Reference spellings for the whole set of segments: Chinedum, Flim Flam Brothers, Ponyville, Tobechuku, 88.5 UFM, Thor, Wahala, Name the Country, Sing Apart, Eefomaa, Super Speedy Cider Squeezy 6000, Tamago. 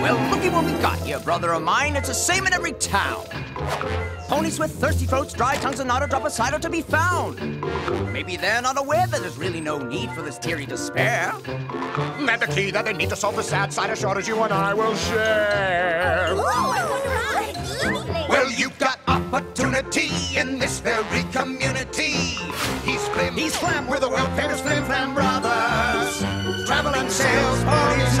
Well, looky what we got here, brother of mine. It's the same in every town. Ponies with thirsty throats, dry tongues, and not a drop of cider to be found. Maybe they're not aware that there's really no need for this teary despair. And the key that they need to solve the sad cider shortage you and I will share. Oh, I wonder how. Well, you've got opportunity in this very community. He's Flim, we're the world-famous Flim Flam Brothers. Travel and sales, ponies,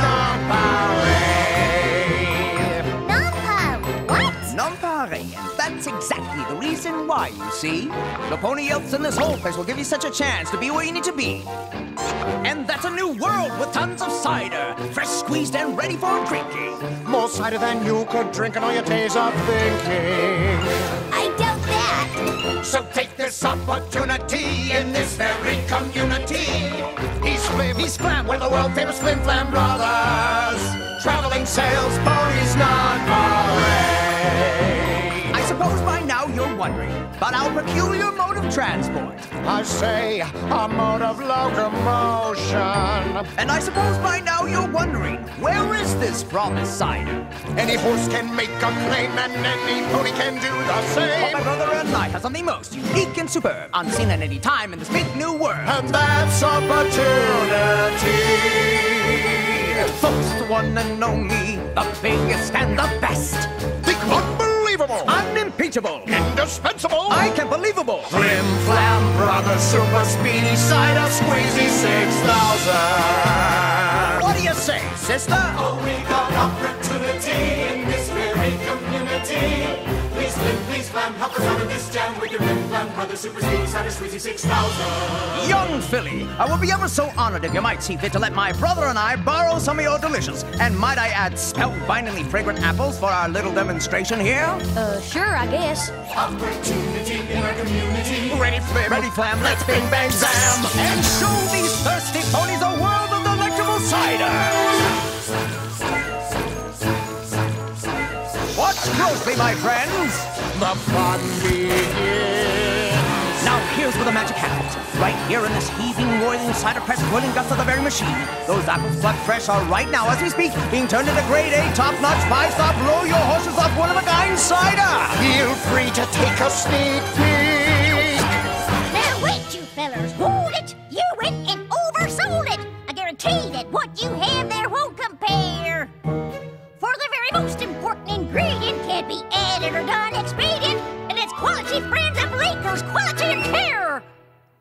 non-pare. Non-pare, what? Non-pare. That's exactly the reason why, you see. The pony elves in this whole place will give you such a chance to be where you need to be. And that's a new world with tons of cider, fresh squeezed and ready for drinking. More cider than you could drink in all your days of thinking. I doubt that. So take this opportunity in this very community. He's Flim, we're the world-famous Flim Flam Brothers. Traveling sales, ponies, non-pare. Wondering about our peculiar mode of transport. I say, our mode of locomotion. And I suppose by now you're wondering, where is this promised cider? Any horse can make a claim, and any pony can do the same. But my brother and I have something most unique and superb, unseen at any time in this big new world. And that's opportunity. Folks, the one and only, the biggest and the best. Unimpeachable, indispensable, I-can-believable Flim Flam Brothers, Super Speedy Cider Squeezy 6000. What do you say, sister? Oh, we got opportunity in this very community. Please Flim, please Flam, help us out of this jam. We can Flim Flam Brothers, Super Speedy Cider Squeezy 6000. Young Philly, I would be ever so honored if you might see fit to let my brother and I borrow some of your delicious, and might I add, spellbindingly fragrant apples for our little demonstration here? Sure, I guess. Opportunity in our community. Ready, Flim, ready, Flam, let's bing, bang, zam, and show these thirsty ponies a world of delectable cider. Watch closely, my friends. The fun begins. Now, here's where the magic happens. Right here in this heaving, roiling, cider-pressed, boiling gusts of the very machine. Those apples plucked fresh are right now, as we speak, being turned into grade-A, top-notch, five-star, blow-your-horses-off, one-of-a-kind cider. Feel free to take a sneak peek. Now, wait, you fellas. Hold it. You went and oversold it. I guarantee that what you have there won't compare. For the very most important ingredient can't be added or done expedient, and its quality brands up Lakers quality and care.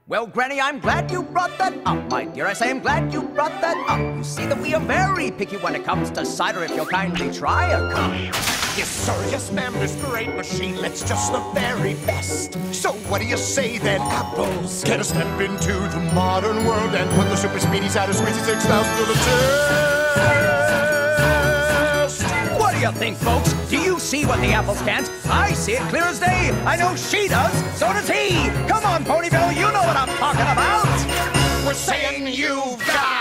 Well, Granny, I'm glad you brought that up, my dear. I say I'm glad you brought that up. You see that we are very picky when it comes to cider, if you'll kindly try a cup. Yes, sir, yes, ma'am, this great machine, let's just the very best. So what do you say then, apples? Get a step into the modern world and put the Super Speedy Cider Squeezy 6000 to the test. What do you think, folks? Do you see what the apple stands? I see it clear as day. I know she does, so does he. Come on, Ponyville, you know what I'm talking about. We're saying you've got